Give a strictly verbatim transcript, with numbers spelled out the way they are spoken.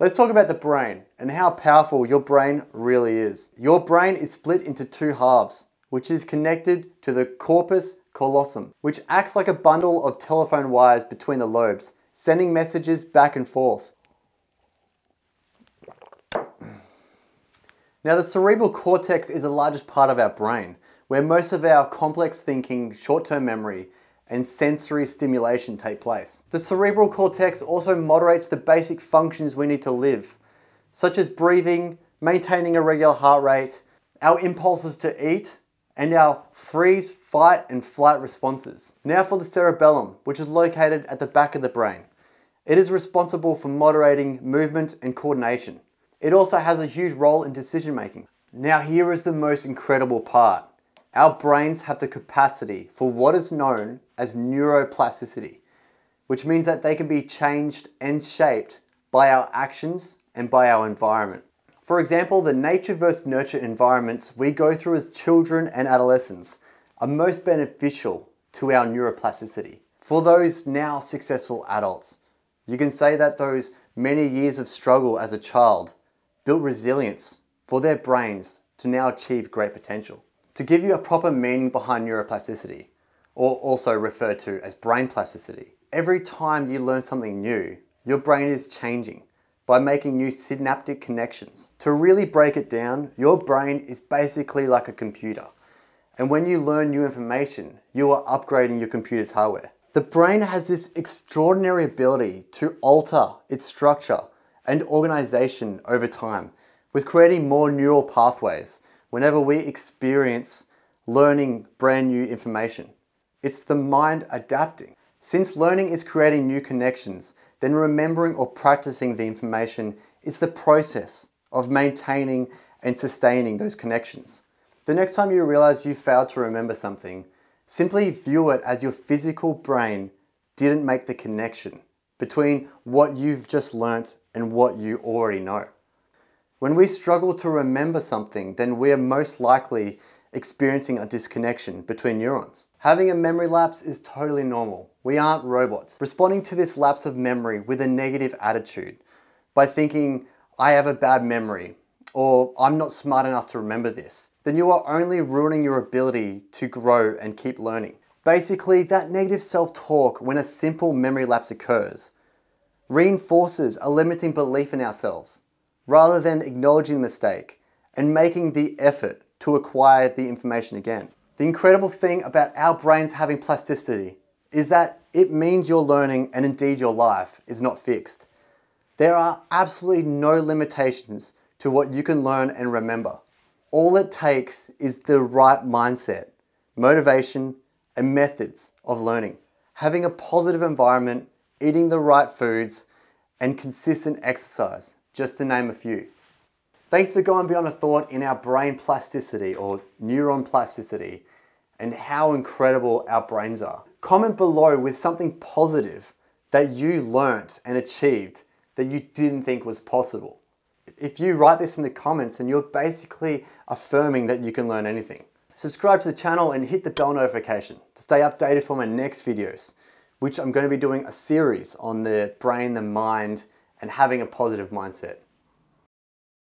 Let's talk about the brain and how powerful your brain really is. Your brain is split into two halves, which is connected to the corpus callosum, which acts like a bundle of telephone wires between the lobes, sending messages back and forth. Now, the cerebral cortex is the largest part of our brain, where most of our complex thinking, short-term memory, and sensory stimulation take place. The cerebral cortex also moderates the basic functions we need to live, such as breathing, maintaining a regular heart rate, our impulses to eat, and our freeze, fight, and flight responses. Now for the cerebellum, which is located at the back of the brain. It is responsible for moderating movement and coordination. It also has a huge role in decision making. Now here is the most incredible part. Our brains have the capacity for what is known as neuroplasticity, which means that they can be changed and shaped by our actions and by our environment. For example, the nature versus nurture environments we go through as children and adolescents are most beneficial to our neuroplasticity. For those now successful adults, you can say that those many years of struggle as a child built resilience for their brains to now achieve great potential. To give you a proper meaning behind neuroplasticity, or also referred to as brain plasticity, every time you learn something new, your brain is changing by making new synaptic connections. To really break it down, your brain is basically like a computer. And when you learn new information, you are upgrading your computer's hardware. The brain has this extraordinary ability to alter its structure and organization over time, with creating more neural pathways whenever we experience learning brand new information. It's the mind adapting. Since learning is creating new connections, then remembering or practicing the information is the process of maintaining and sustaining those connections. The next time you realize you failed to remember something, simply view it as your physical brain didn't make the connection between what you've just learnt and what you already know. When we struggle to remember something, then we are most likely experiencing a disconnection between neurons. Having a memory lapse is totally normal. We aren't robots. Responding to this lapse of memory with a negative attitude by thinking, I have a bad memory, or I'm not smart enough to remember this, then you are only ruining your ability to grow and keep learning. Basically, that negative self-talk when a simple memory lapse occurs reinforces a limiting belief in ourselves, rather than acknowledging the mistake and making the effort to acquire the information again. The incredible thing about our brains having plasticity is that it means your learning and indeed your life is not fixed. There are absolutely no limitations to what you can learn and remember. All it takes is the right mindset, motivation, and methods of learning. Having a positive environment, eating the right foods, and consistent exercise, just to name a few. Thanks for going beyond a thought in our brain plasticity or neuron plasticity and how incredible our brains are. Comment below with something positive that you learnt and achieved that you didn't think was possible. If you write this in the comments, then you're basically affirming that you can learn anything. Subscribe to the channel and hit the bell notification to stay updated for my next videos, which I'm going to be doing a series on the brain, the mind, and having a positive mindset.